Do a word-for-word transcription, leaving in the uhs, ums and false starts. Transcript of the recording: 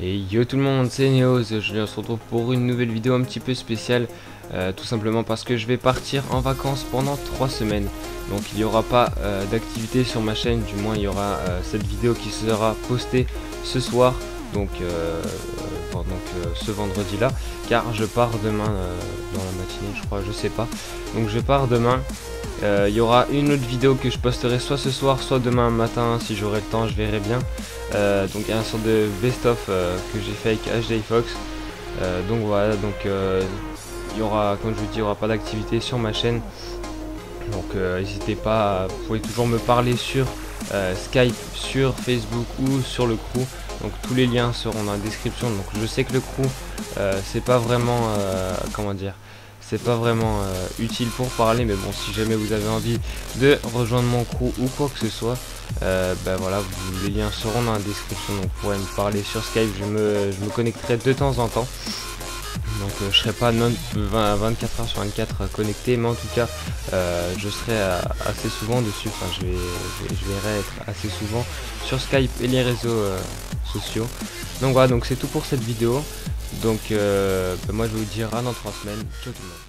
Et yo tout le monde, c'est NeoZ, je viens se retrouve pour une nouvelle vidéo un petit peu spéciale, euh, tout simplement parce que je vais partir en vacances pendant trois semaines. Donc il n'y aura pas euh, d'activité sur ma chaîne, du moins il y aura euh, cette vidéo qui sera postée ce soir, donc, euh, bon, donc euh, ce vendredi là, car je pars demain, euh, dans la matinée je crois, je sais pas. Donc je pars demain. Il euh, y aura une autre vidéo que je posterai soit ce soir, soit demain matin, si j'aurai le temps, je verrai bien. Euh, donc il y a un sort de best-of euh, que j'ai fait avec H D I Fox. Euh, donc voilà, donc il euh, y aura, comme je vous dis, il n'y aura pas d'activité sur ma chaîne. Donc euh, n'hésitez pas, vous pouvez toujours me parler sur euh, Skype, sur Facebook ou sur le crew. Donc tous les liens seront dans la description. Donc je sais que le crew, euh, c'est pas vraiment, euh, comment dire... c'est pas vraiment euh, utile pour parler, mais bon, si jamais vous avez envie de rejoindre mon crew ou quoi que ce soit, euh, ben voilà, vous, les liens seront dans la description, donc vous pourrez me parler sur Skype. Je me, je me connecterai de temps en temps, donc euh, je serai pas non vingt-quatre heures sur vingt-quatre connecté, mais en tout cas euh, je serai à, assez souvent dessus, enfin je, vais, je, je verrai être assez souvent sur Skype et les réseaux euh, sociaux. Donc voilà, donc c'est tout pour cette vidéo. Donc euh, bah moi je vais vous dire à dans trois semaines. Ciao tout le monde.